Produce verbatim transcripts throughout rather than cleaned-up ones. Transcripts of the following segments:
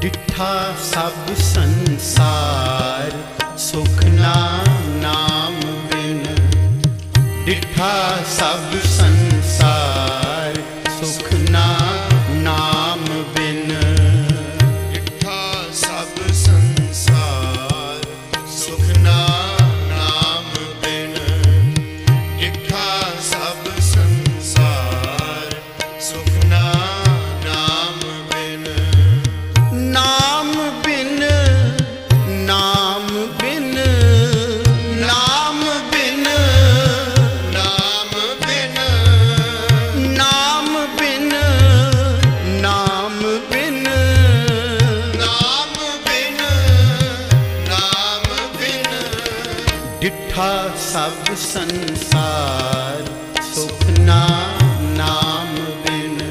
डिठा सब संसार सुख ना नाम बिन, डिठा सब संसार सुख ना नाम बिन, डिठा सब संसार सुख ना नाम बिन, डिठा सब संसार सुख ना नाम बिन। नाम बिन, नाम बिन, नाम बिन, नाम बिन, नाम बिन, नाम बिन, नाम बिन, नाम बिन, डिठा सब संसार सुख ना नाम बिन,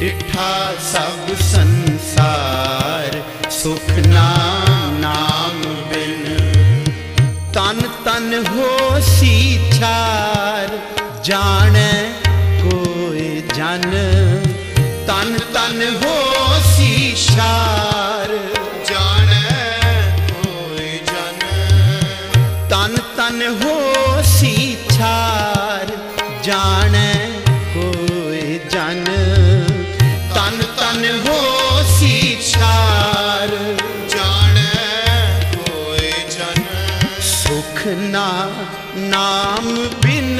डिठा सब संसार सुख ना नाम बिन। तन तन होसी छार जाने कोई जन, तन तन होसी छार जाने कोई जन, तन तन होसी छार जाने कोई जन, तन तन होसी छार जाने कोई जन। सुख ना नाम बिन,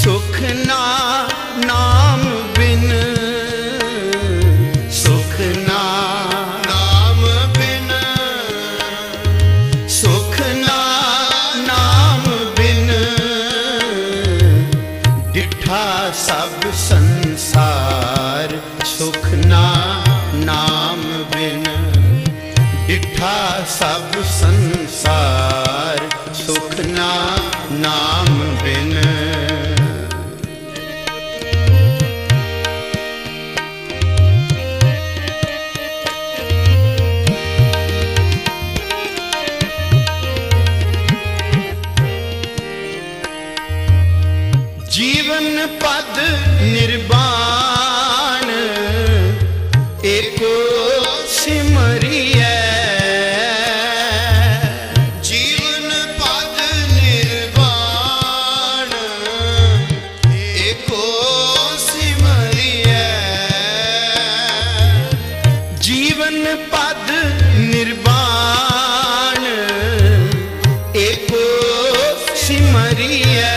सुख ना नाम बिन, सुख ना नाम बिन, सुख ना नाम बिन, डिठा सब संसार सुख ना नाम बिन, डिठा सब संसार सुख ना नाम बिन। जीवन पद निर्वाण एको सिमरिए, जीवन पद निर्वाण एको सिमरिए, जीवन पद निर्वाण एको सिमरिए,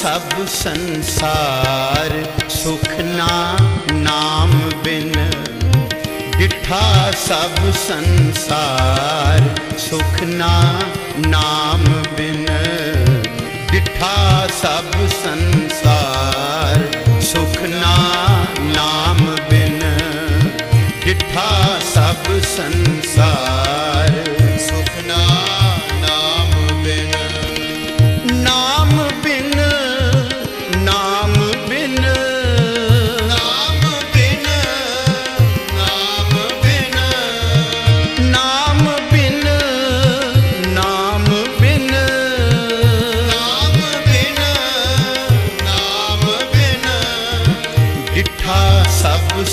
सब संसार सुख ना नाम बिन, डिठा सब संसार सुख ना नाम बिन, डिठा सब संसार सुख ना नाम बिन, डिठा सब संसार सुख ना नाम बिन। नाम बिन,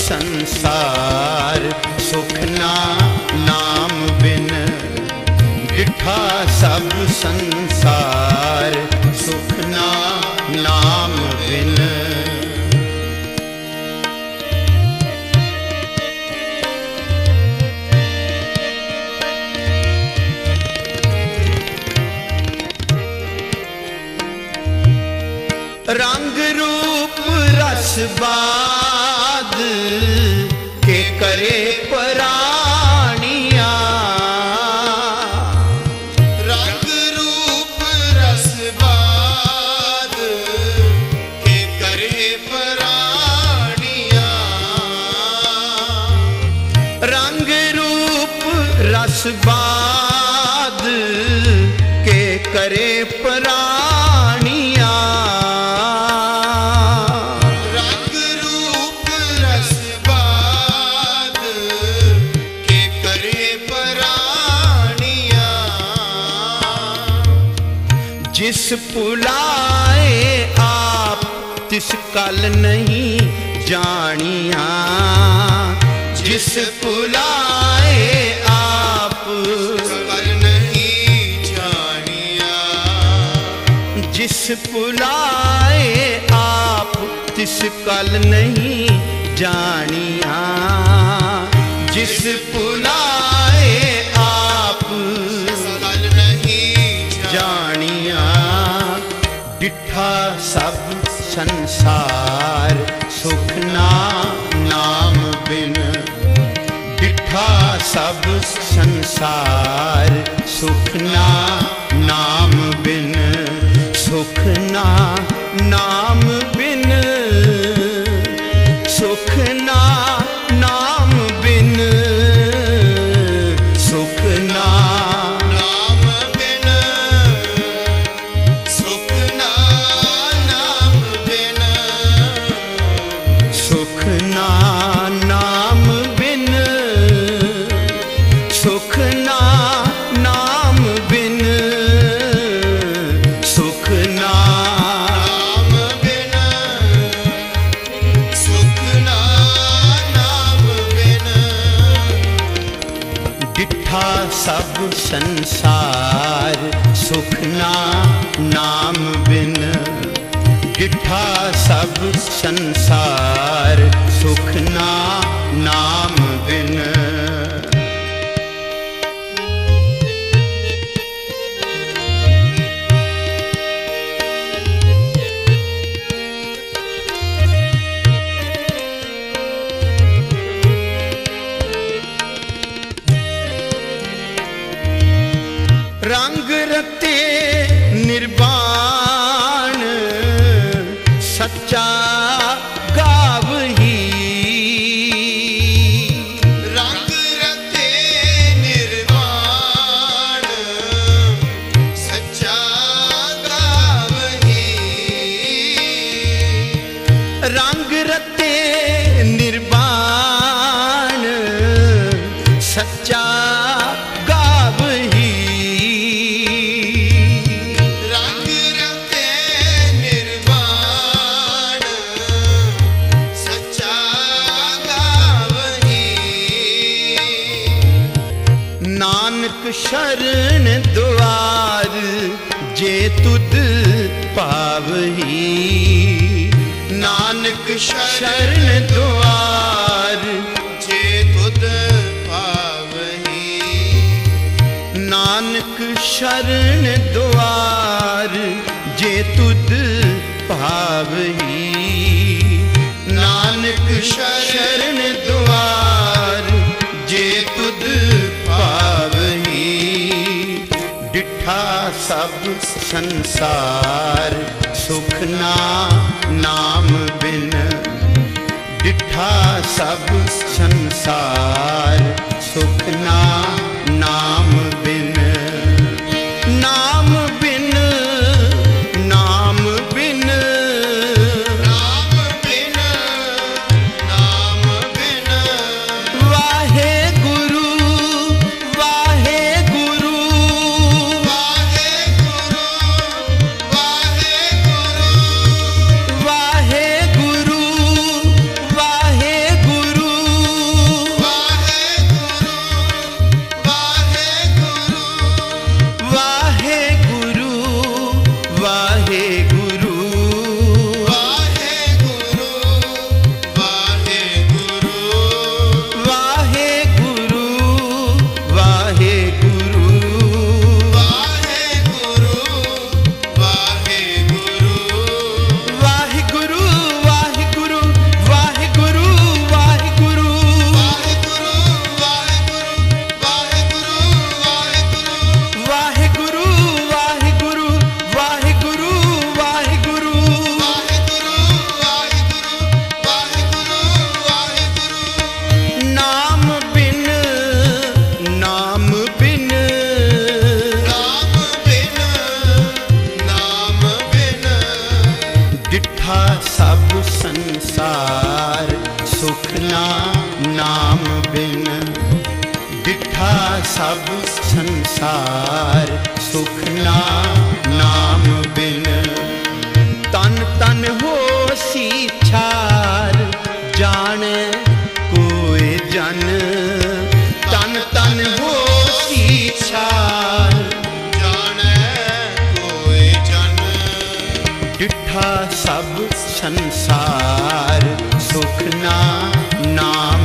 संसार सुख ना नाम बिन, डिठा सब संसार सुख ना नाम बिन। रंग रूप रसबा के करे परानिया, रंग रूप रसबाद के करे परानिया, रंग बरस बाद के करे प्राणिया रंग रूप रस बाद के करे प्राणिया जिस पुलाए आप तिस कल नहीं जानिया जिस पुलाए आप कल नहीं जानिया जिस पुलाए आप तिस कल नहीं जानिया जिस पुलाए आप कल नहीं जानिया डिठा सब संसार सुख ना नाम बिन डिठा सब संसार सुख ना नाम बिन सुख ना नाम बिन सुख ना नाम बिन सुख ना नाम बिन सुख ना नाम बिन सुख ना सब संसार सुख ना नाम बिन डिठा सब संसार सुख ना नाम बिन रंग रते निर्वाण सच्चा गावही रंग रते निर्वाण सच्चा गावही रंग रते निर्वाण सच्चा शरण द्वार जे तुद पावही नानक शरण द्वार जे तुद पावही नानक शरण द्वार जे तुद पावही नानक शरण द्वार जे तुद पावही डिठा सब संसार सुख ना नाम बिन डिठा सब संसार सुख ना नाम बिन नाम बिन नाम बिन नाम बिन नाम बिन वाहे वाहे दिठा सब संसार सुख ना नाम बिन। तन तन होसी छार जाने कोई जन, तन तन होसी छार जाने कोई जन। दिठा सब संसार सुख ना नाम